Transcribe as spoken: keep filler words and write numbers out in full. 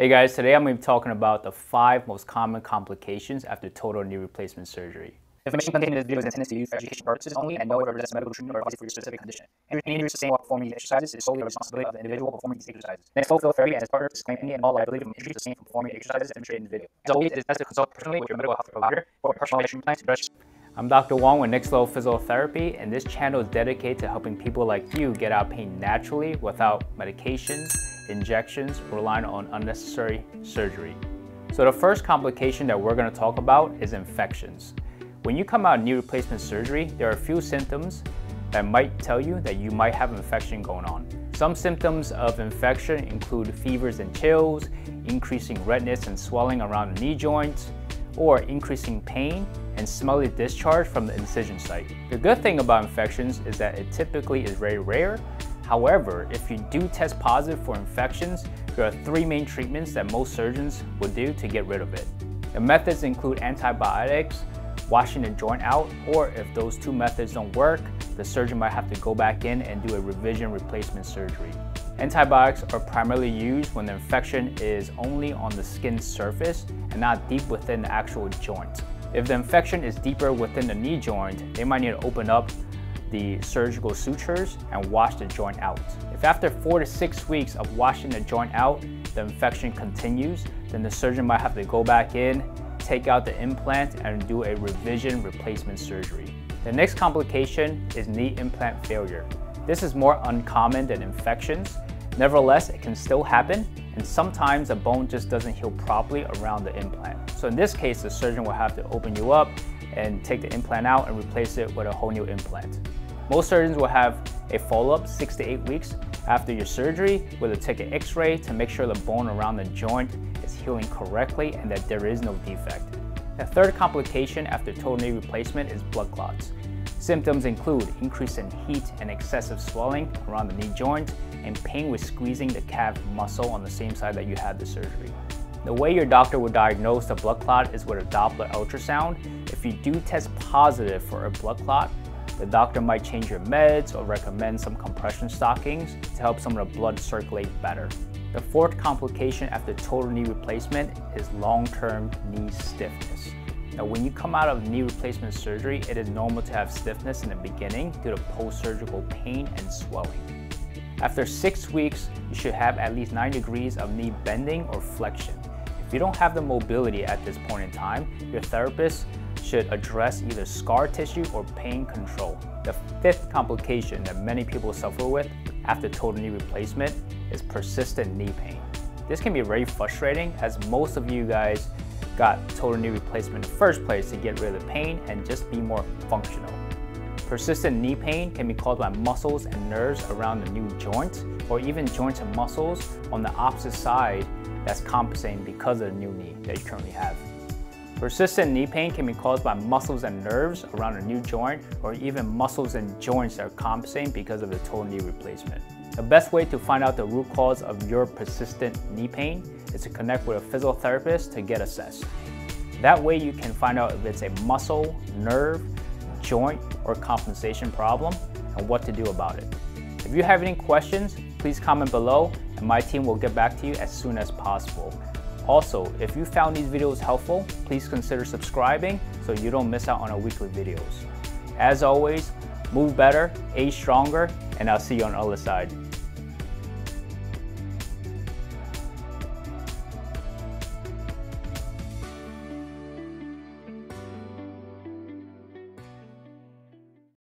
Hey guys, today I'm going to be talking about the five most common complications after total knee replacement surgery. Information contained in this video is intended to use for education purposes only and no one represents medical treatment or advice for your specific condition. Any injury sustained while performing these exercises is solely the responsibility of the individual performing these exercises. Next Level Therapy and its partners disclaim any and all liability from injury sustained from performing the exercises demonstrated in the video. As always, it is best to consult personally with your medical health provider for a personalized treatment plan to address. I'm Doctor Wong with Next Level Physical Therapy, and this channel is dedicated to helping people like you get out of pain naturally without medications, injections, or relying on unnecessary surgery. So the first complication that we're going to talk about is infections. When you come out of knee replacement surgery, there are a few symptoms that might tell you that you might have an infection going on. Some symptoms of infection include fevers and chills, increasing redness and swelling around the knee joints, or increasing pain and smelly discharge from the incision site. The good thing about infections is that it typically is very rare. However, if you do test positive for infections, there are three main treatments that most surgeons will do to get rid of it. The methods include antibiotics, washing the joint out, or if those two methods don't work, the surgeon might have to go back in and do a revision replacement surgery. Antibiotics are primarily used when the infection is only on the skin surface and not deep within the actual joint. If the infection is deeper within the knee joint, they might need to open up the surgical sutures and wash the joint out. If after four to six weeks of washing the joint out, the infection continues, then the surgeon might have to go back in, take out the implant, and do a revision replacement surgery. The next complication is knee implant failure. This is more uncommon than infections. Nevertheless, it can still happen, and sometimes a bone just doesn't heal properly around the implant. So in this case, the surgeon will have to open you up and take the implant out and replace it with a whole new implant. Most surgeons will have a follow-up six to eight weeks after your surgery, where they'll take an x-ray to make sure the bone around the joint is healing correctly and that there is no defect. The third complication after total knee replacement is blood clots. Symptoms include increase in heat and excessive swelling around the knee joint and pain with squeezing the calf muscle on the same side that you had the surgery. The way your doctor will diagnose a blood clot is with a Doppler ultrasound. If you do test positive for a blood clot, the doctor might change your meds or recommend some compression stockings to help some of the blood circulate better. The fourth complication after total knee replacement is long-term knee stiffness. Now, when you come out of knee replacement surgery, it is normal to have stiffness in the beginning due to post-surgical pain and swelling. After six weeks, you should have at least nine degrees of knee bending or flexion. If you don't have the mobility at this point in time, your therapist should address either scar tissue or pain control. The fifth complication that many people suffer with after total knee replacement is persistent knee pain. This can be very frustrating, as most of you guys got total knee replacement in the first place to get rid of the pain and just be more functional. Persistent knee pain can be caused by muscles and nerves around the new joint, or even joints and muscles on the opposite side that's compensating because of the new knee that you currently have. Persistent knee pain can be caused by muscles and nerves around a new joint, or even muscles and joints that are compensating because of the total knee replacement. The best way to find out the root cause of your persistent knee pain is to connect with a physical therapist to get assessed. That way you can find out if it's a muscle, nerve, joint, or compensation problem and what to do about it. If you have any questions, please comment below and my team will get back to you as soon as possible. Also, if you found these videos helpful, please consider subscribing so you don't miss out on our weekly videos. As always, move better, age stronger, and I'll see you on the other side.